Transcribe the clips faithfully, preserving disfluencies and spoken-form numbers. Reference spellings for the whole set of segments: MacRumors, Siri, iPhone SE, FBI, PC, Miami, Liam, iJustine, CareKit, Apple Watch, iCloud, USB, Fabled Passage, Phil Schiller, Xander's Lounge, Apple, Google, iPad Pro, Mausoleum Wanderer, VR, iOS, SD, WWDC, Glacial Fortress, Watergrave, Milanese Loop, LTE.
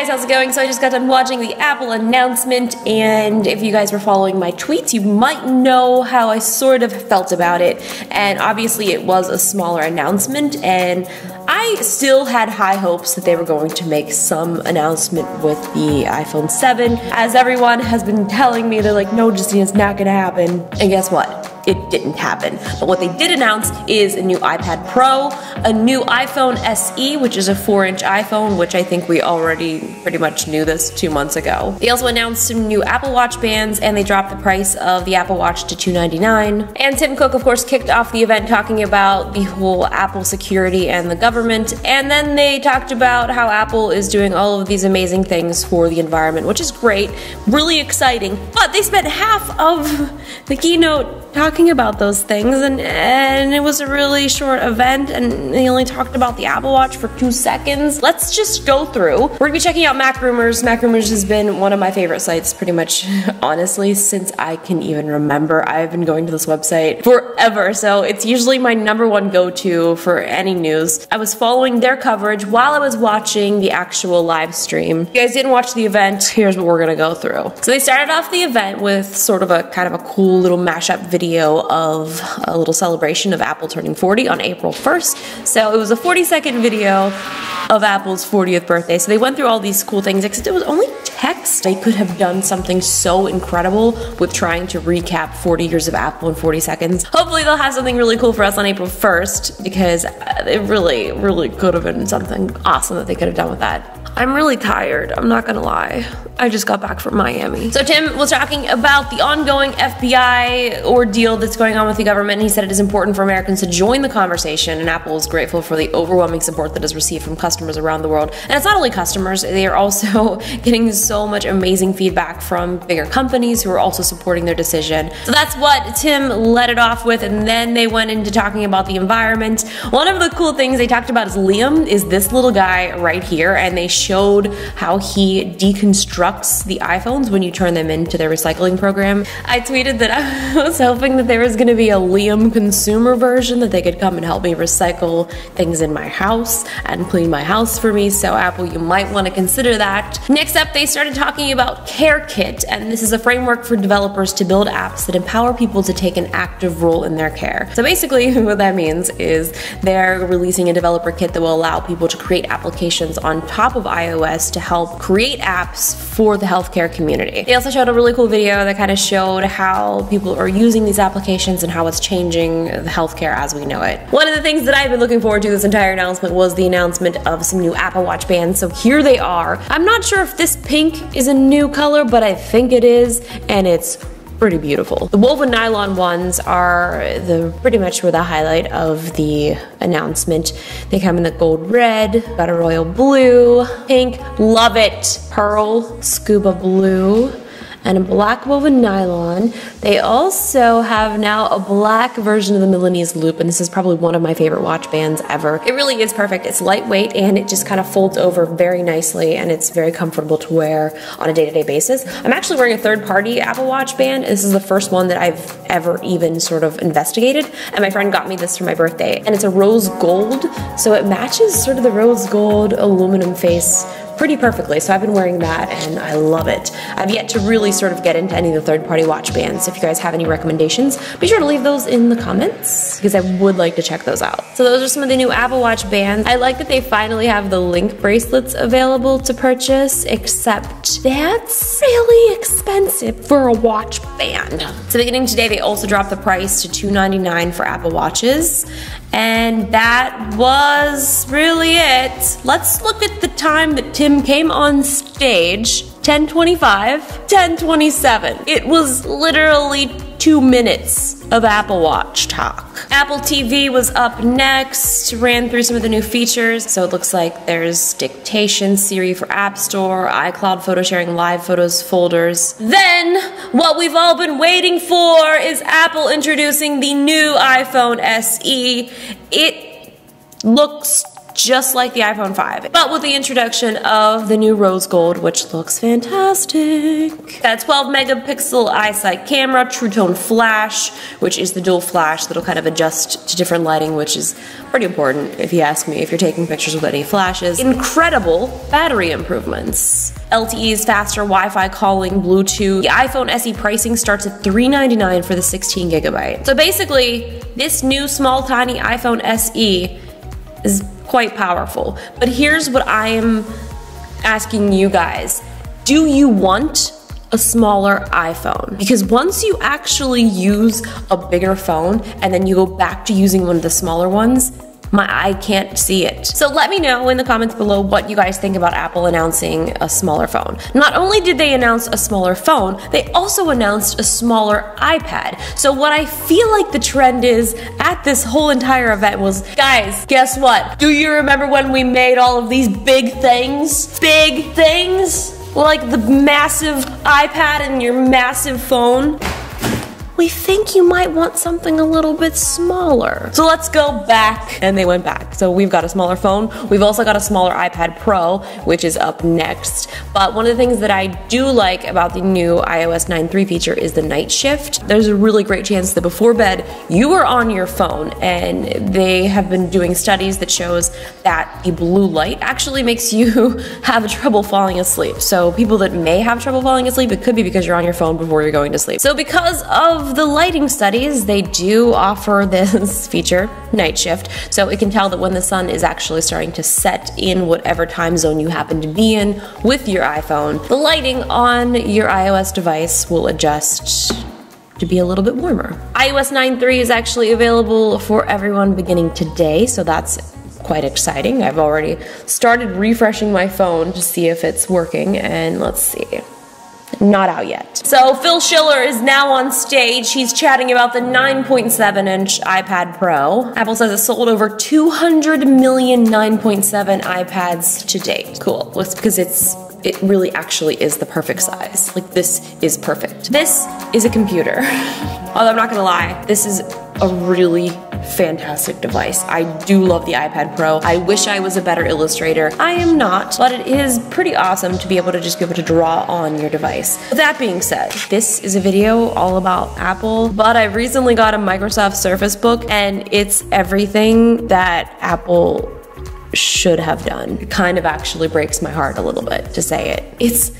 guys, how's it going? So I just got done watching the Apple announcement, and if you guys were following my tweets, you might know how I sort of felt about it. And obviously it was a smaller announcement, and I still had high hopes that they were going to make some announcement with the iPhone seven. As everyone has been telling me, they're like, no, Justine, it's not gonna happen. And guess what? It didn't happen. But what they did announce is a new iPad Pro, a new iPhone S E, which is a four inch iPhone, which I think we already pretty much knew this two months ago. They also announced some new Apple Watch bands, and they dropped the price of the Apple Watch to two ninety-nine. And Tim Cook, of course, kicked off the event talking about the whole Apple security and the government, and then they talked about how Apple is doing all of these amazing things for the environment, which is great, really exciting, but they spent half of the keynote talking Talking about those things, and, and it was a really short event, and they only talked about the Apple Watch for two seconds. Let's just go through. We're gonna be checking out MacRumors. MacRumors has been one of my favorite sites pretty much, honestly, since I can even remember. I've been going to this website forever, so it's usually my number one go-to for any news. I was following their coverage while I was watching the actual live stream. If you guys didn't watch the event, here's what we're gonna go through. So they started off the event with sort of a kind of a cool little mashup video of a little celebration of Apple turning forty on April first. So it was a forty second video of Apple's fortieth birthday. So they went through all these cool things, except it was only text. They could have done something so incredible with trying to recap forty years of Apple in forty seconds. Hopefully they'll have something really cool for us on April first, because it really, really could have been something awesome that they could have done with that. I'm really tired, I'm not gonna lie. I just got back from Miami. So Tim was talking about the ongoing F B I ordeal that's going on with the government, and he said it is important for Americans to join the conversation, and Apple is grateful for the overwhelming support that is received from customers around the world. And it's not only customers, they are also getting so much amazing feedback from bigger companies who are also supporting their decision. So that's what Tim led it off with, and then they went into talking about the environment. One of the cool things they talked about is Liam, is this little guy right here, and they showed how he deconstructs the iPhones when you turn them into their recycling program. I tweeted that I was hoping that there was gonna be a Liam consumer version, that they could come and help me recycle things in my house and clean my house for me, so Apple, you might wanna consider that. Next up, they started talking about CareKit, and this is a framework for developers to build apps that empower people to take an active role in their care. So basically what that means is they're releasing a developer kit that will allow people to create applications on top of iOS to help create apps for the healthcare community. They also showed a really cool video that kind of showed how people are using these applications and how it's changing the healthcare as we know it. One of the things that I've been looking forward to this entire announcement was the announcement of some new Apple Watch bands, so here they are. I'm not sure if this pink is a new color, but I think it is, and it's pretty beautiful. The woven nylon ones are the pretty much were the highlight of the announcement. They come in the gold red, got a royal blue, pink, love it, pearl, scuba blue, and a black woven nylon. They also have now a black version of the Milanese Loop, and this is probably one of my favorite watch bands ever. It really is perfect. It's lightweight, and it just kind of folds over very nicely, and it's very comfortable to wear on a day-to-day basis. I'm actually wearing a third-party Apple Watch band. This is the first one that I've ever even sort of investigated, and my friend got me this for my birthday, and it's a rose gold, so it matches sort of the rose gold aluminum face pretty perfectly, so I've been wearing that and I love it. I've yet to really sort of get into any of the third-party watch bands. If you guys have any recommendations, be sure to leave those in the comments, because I would like to check those out. So those are some of the new Apple Watch bands. I like that they finally have the Link bracelets available to purchase, except that's really expensive for a watch band. So beginning today, they also dropped the price to two ninety-nine for Apple Watches, and that was really it. Let's look at the time that Tim came on stage. Ten twenty-five, ten twenty-seven. It was literally two minutes of Apple Watch talk. Apple T V was up next, ran through some of the new features. So it looks like there's dictation, Siri for App Store, iCloud photo sharing, live photos, folders. Then, what we've all been waiting for is Apple introducing the new iPhone S E. It looks just like the iPhone five, but with the introduction of the new rose gold, which looks fantastic. That twelve megapixel eyesight camera, true tone flash, which is the dual flash that'll kind of adjust to different lighting, which is pretty important if you ask me, if you're taking pictures with any flashes. Incredible battery improvements. L T E is faster, Wi-Fi calling, Bluetooth. The iPhone S E pricing starts at three ninety-nine for the sixteen gigabyte. So basically, this new small tiny iPhone S E is quite powerful. But here's what I am asking you guys. Do you want a smaller iPhone? Because once you actually use a bigger phone and then you go back to using one of the smaller ones, my eye can't see it. So let me know in the comments below what you guys think about Apple announcing a smaller phone. Not only did they announce a smaller phone, they also announced a smaller iPad. So what I feel like the trend is at this whole entire event was, guys, guess what? Do you remember when we made all of these big things? Big things? Like the massive iPad and your massive phone? We think you might want something a little bit smaller. So let's go back. And they went back. So we've got a smaller phone. We've also got a smaller iPad Pro, which is up next. But one of the things that I do like about the new iOS nine point three feature is the night shift. There's a really great chance that before bed, you are on your phone, and they have been doing studies that shows that the blue light actually makes you have trouble falling asleep. So people that may have trouble falling asleep, it could be because you're on your phone before you're going to sleep. So because of the lighting studies, they do offer this feature, night shift, so it can tell that when the sun is actually starting to set in whatever time zone you happen to be in with your iPhone, the lighting on your iOS device will adjust to be a little bit warmer. iOS nine point three is actually available for everyone beginning today, so that's quite exciting. I've already started refreshing my phone to see if it's working, and let's see. Not out yet. So Phil Schiller is now on stage. He's chatting about the nine point seven inch iPad Pro. Apple says it sold over two hundred million nine point seven iPads to date. Cool. Well, it's because it's it really actually is the perfect size. Like, this is perfect. This is a computer. Although I'm not gonna lie, this is a really fantastic device. I do love the iPad Pro. I wish I was a better illustrator. I am not, but it is pretty awesome to be able to just be able to draw on your device. With that being said, this is a video all about Apple, but I recently got a Microsoft Surface Book, and it's everything that Apple should have done. It kind of actually breaks my heart a little bit to say it. It's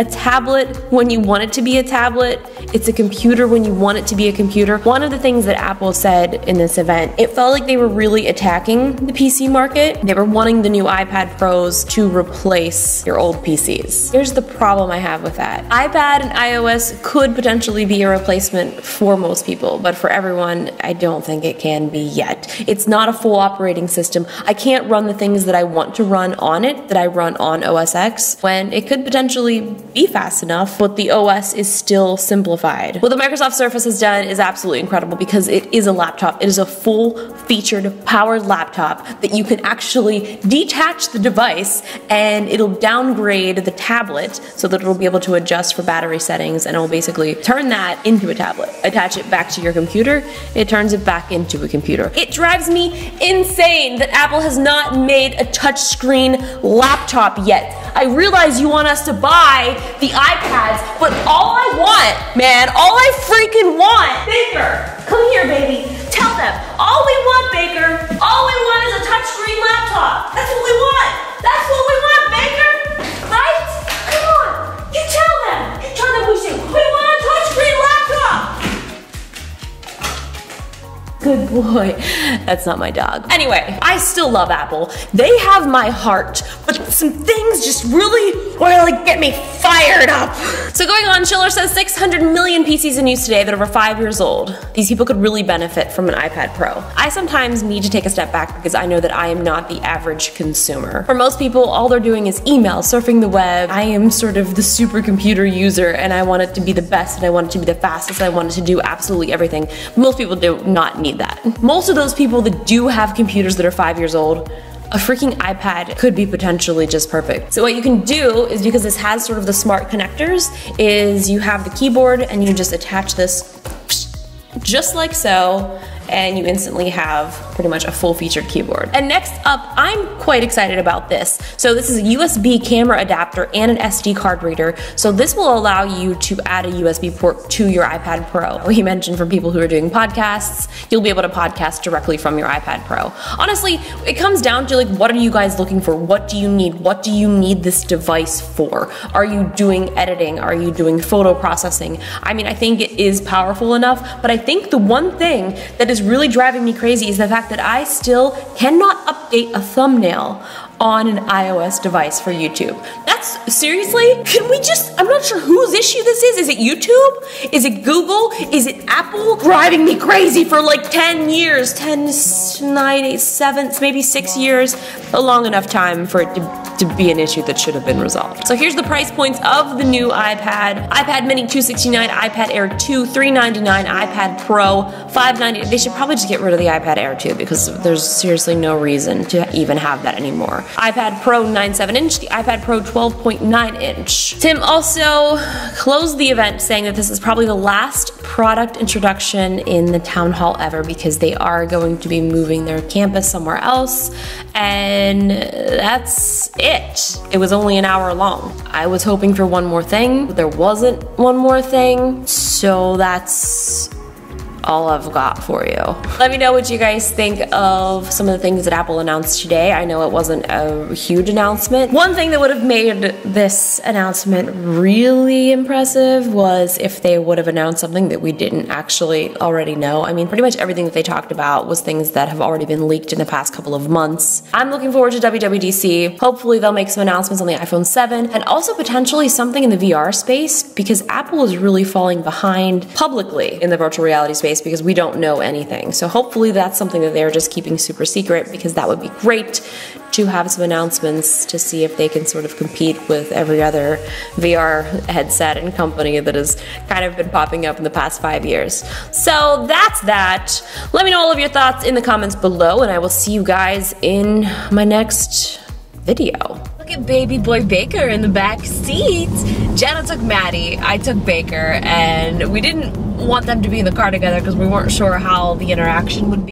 a tablet when you want it to be a tablet. It's a computer when you want it to be a computer. One of the things that Apple said in this event, it felt like they were really attacking the P C market. They were wanting the new iPad Pros to replace your old P Cs. Here's the problem I have with that. iPad and iOS could potentially be a replacement for most people, but for everyone, I don't think it can be yet. It's not a full operating system. I can't run the things that I want to run on it, that I run on O S ten, when it could potentially be fast enough, but the O S is still simplified. What the Microsoft Surface has done is absolutely incredible, because it is a laptop. It is a full-featured, powered laptop that you can actually detach the device, and it'll downgrade the tablet so that it'll be able to adjust for battery settings, and it'll basically turn that into a tablet. Attach it back to your computer, it turns it back into a computer. It drives me insane that Apple has not made a touchscreen laptop yet. I realize you want us to buy the iPads, but all I want, man, all I freaking want, Baker, come here, baby, tell them, all we want, Baker, all we want is a touchscreen laptop. That's what we want. That's what we want, Baker, right? Come on, you tell them, you tell them we should, we want a touchscreen laptop. Good boy. That's not my dog. Anyway, I still love Apple. They have my heart, but some things just really, well, like, get me fired up. So going on, Schiller says six hundred million P Cs in use today that are over five years old. These people could really benefit from an iPad Pro. I sometimes need to take a step back, because I know that I am not the average consumer. For most people, all they're doing is email, surfing the web. I am sort of the supercomputer user, and I want it to be the best, and I want it to be the fastest, and I want it to do absolutely everything. Most people do not need that. Most of those people that do have computers that are five years old, a freaking iPad could be potentially just perfect. So what you can do is, because this has sort of the smart connectors, is you have the keyboard and you just attach this just like so, and you instantly have pretty much a full-featured keyboard. And next up, I'm quite excited about this. So this is a U S B camera adapter and an S D card reader. So this will allow you to add a U S B port to your iPad Pro. We mentioned for people who are doing podcasts, you'll be able to podcast directly from your iPad Pro. Honestly, it comes down to like, what are you guys looking for? What do you need? What do you need this device for? Are you doing editing? Are you doing photo processing? I mean, I think it is powerful enough, but I think the one thing that is really driving me crazy is the fact that I still cannot update a thumbnail on an iOS device for YouTube. That's, seriously? Can we just, I'm not sure whose issue this is. Is it YouTube? Is it Google? Is it Apple? Driving me crazy for like ten years, ten, nine, eight, seven, maybe six years, a long enough time for it to, to be an issue that should have been resolved. So here's the price points of the new iPad. iPad Mini two sixty-nine, iPad Air two, three ninety-nine, iPad Pro five ninety-nine. They should probably just get rid of the iPad Air two because there's seriously no reason to even have that anymore. iPad Pro nine point seven inch, the iPad Pro twelve point nine inch. Tim also closed the event saying that this is probably the last product introduction in the town hall ever because they are going to be moving their campus somewhere else, and that's it. It was only an hour long. I was hoping for one more thing. There wasn't one more thing, so that's all I've got for you. Let me know what you guys think of some of the things that Apple announced today. I know it wasn't a huge announcement. One thing that would have made this announcement really impressive was if they would have announced something that we didn't actually already know. I mean, pretty much everything that they talked about was things that have already been leaked in the past couple of months. I'm looking forward to W W D C. Hopefully they'll make some announcements on the iPhone seven and also potentially something in the V R space because Apple is really falling behind publicly in the virtual reality space because we don't know anything. So hopefully that's something that they're just keeping super secret because that would be great to have some announcements to see if they can sort of compete with every other V R headset and company that has kind of been popping up in the past five years. So that's that. Let me know all of your thoughts in the comments below and I will see you guys in my next video. Look at baby boy Baker in the back seat. Jenna took Maddie, I took Baker, and we didn't want them to be in the car together because we weren't sure how the interaction would be.